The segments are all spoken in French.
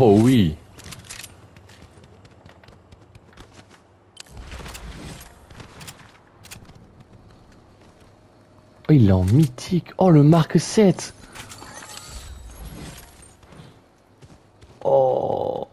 Oh oui. Oh, il est en mythique. Oh, le Mark 7. Oh.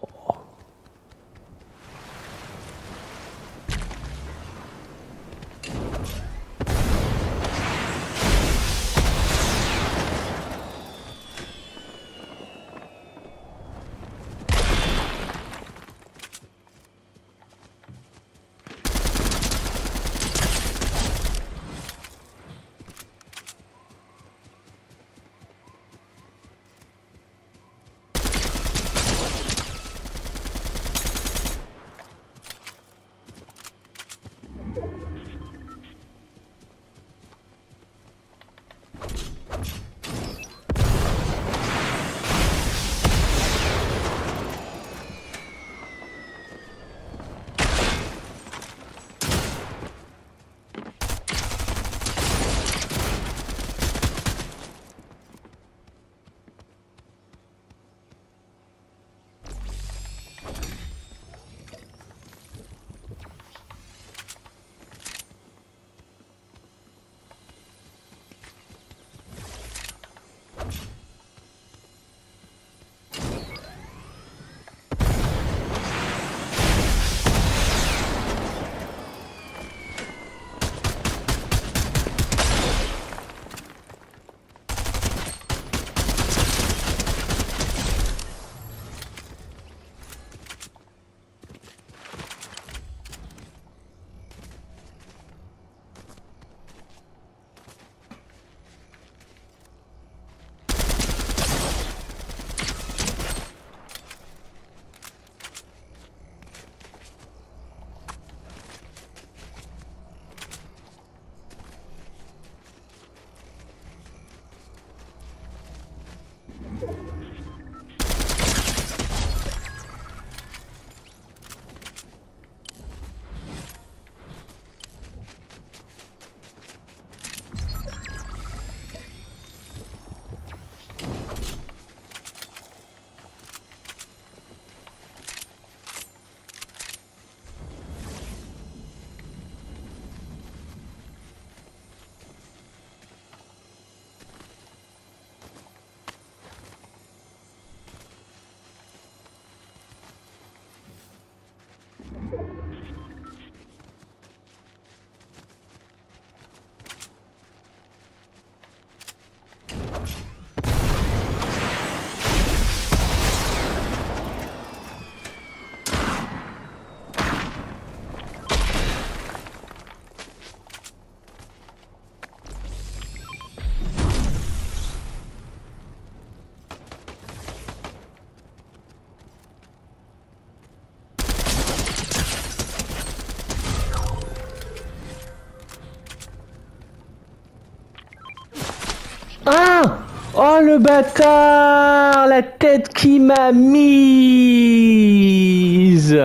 Oh le bâtard, la tête qui m'a mise.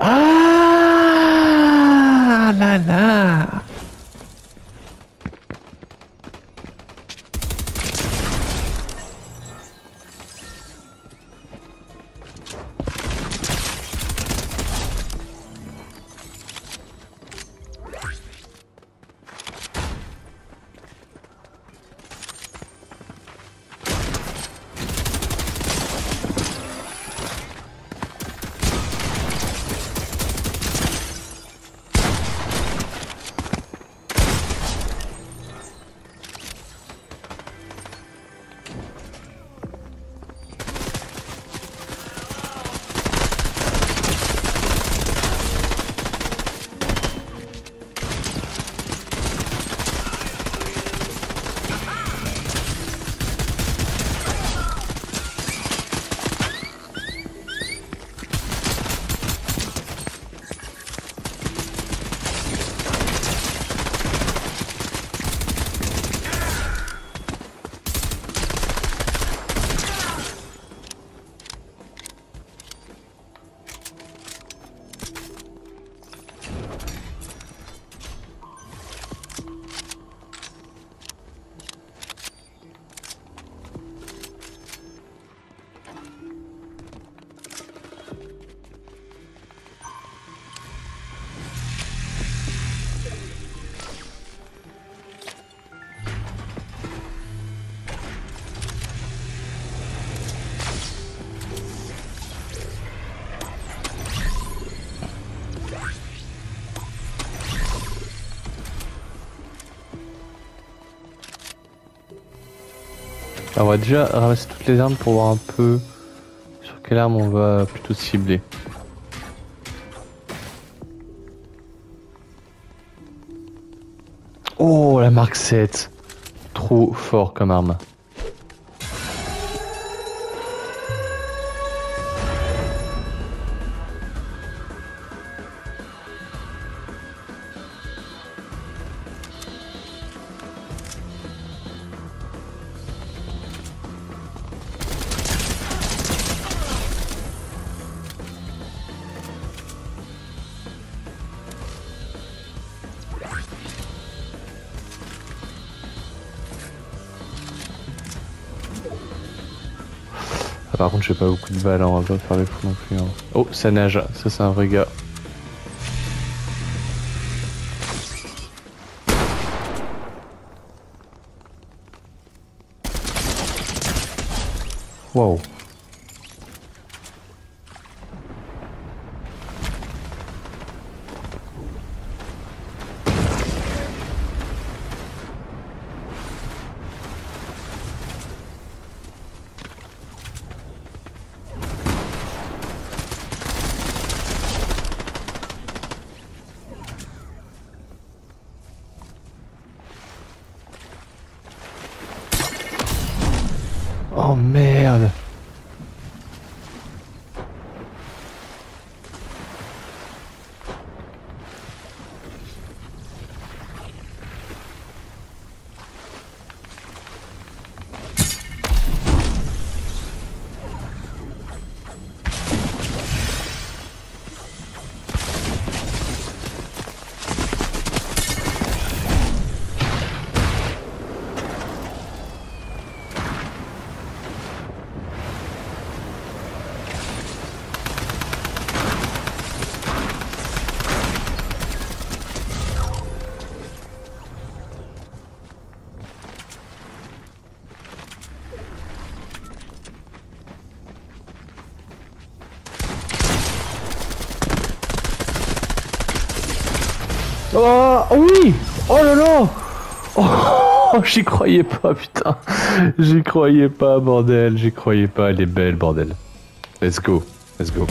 Ah là là. On va déjà ramasser toutes les armes pour voir un peu sur quelle arme on va plutôt cibler. Oh la Mark 7, trop fort comme arme. Par contre, j'ai pas beaucoup de balles, hein. On va pas faire les fous non plus. Hein. Oh, ça nage, ça c'est un vrai gars. Wow. Oh merde! Oh oui! Oh là là! Oh, j'y croyais pas, putain! J'y croyais pas, bordel! J'y croyais pas, elle est belle, bordel! Let's go! Let's go!